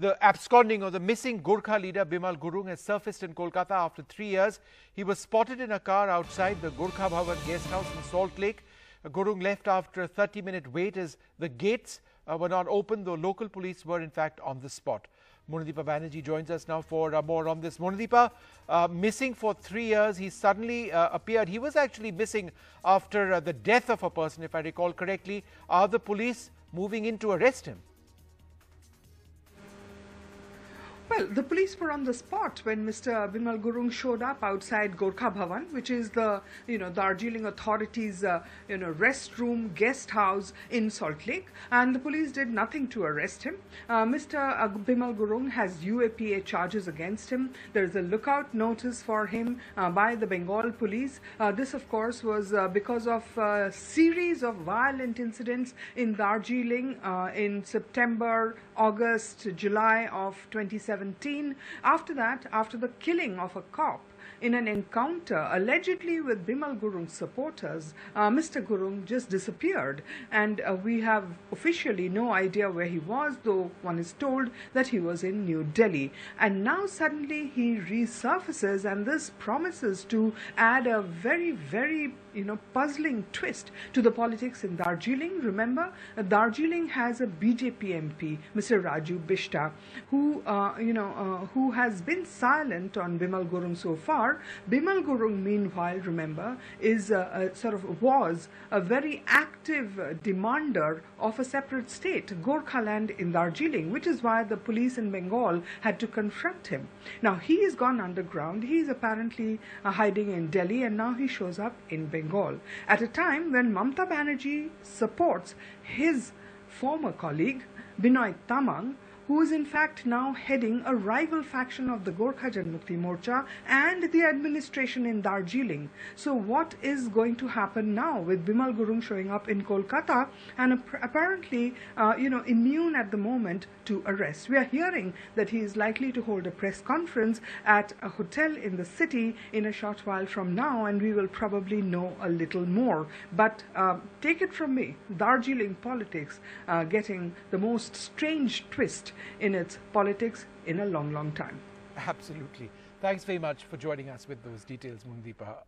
The absconding of the missing Gorkha leader Bimal Gurung has surfaced in Kolkata after 3 years. He was spotted in a car outside the Gorkha Bhawan guest house in Salt Lake. Gurung left after a 30-minute wait as the gates were not open, though local police were in fact on the spot. Munadipa Banerjee joins us now for more on this. Munadipa, missing for 3 years, he suddenly appeared. He was actually missing after the death of a person, if I recall correctly. Are the police moving in to arrest him? Well, the police were on the spot when Mr. Bimal Gurung showed up outside Gorkha Bhawan, which is the, Darjeeling authorities, restroom, guest house in Salt Lake, and the police did nothing to arrest him. Mr. Bimal Gurung has UAPA charges against him. There is a lookout notice for him by the Bengal police. This, of course, was because of a series of violent incidents in Darjeeling in September, August, July of 2017. After that, after the killing of a cop in an encounter allegedly with Bimal Gurung's supporters, Mr. Gurung just disappeared, and we have officially no idea where he was, though one is told that he was in New Delhi. And now suddenly he resurfaces, and this promises to add a very, very puzzling twist to the politics in Darjeeling. Remember, Darjeeling has a BJP MP, Mr. Raju Bishta, who has been silent on Bimal Gurung so far. Bimal Gurung, meanwhile, remember, is was a very active demander of a separate state, Gorkhaland in Darjeeling, which is why the police in Bengal had to confront him. Now he has gone underground. He is apparently hiding in Delhi, and now he shows up in Bengal at a time when Mamata Banerjee supports his former colleague Binoy Tamang, who is in fact now heading a rival faction of the Gorkha Janmukti Morcha and the administration in Darjeeling. So what is going to happen now with Bimal Gurung showing up in Kolkata and apparently, immune at the moment to arrest? We are hearing that he is likely to hold a press conference at a hotel in the city in a short while from now, and we will probably know a little more. But take it from me, Darjeeling politics getting the most strange twist in its politics in a long, long time. Absolutely. Thanks very much for joining us with those details, Munadipa.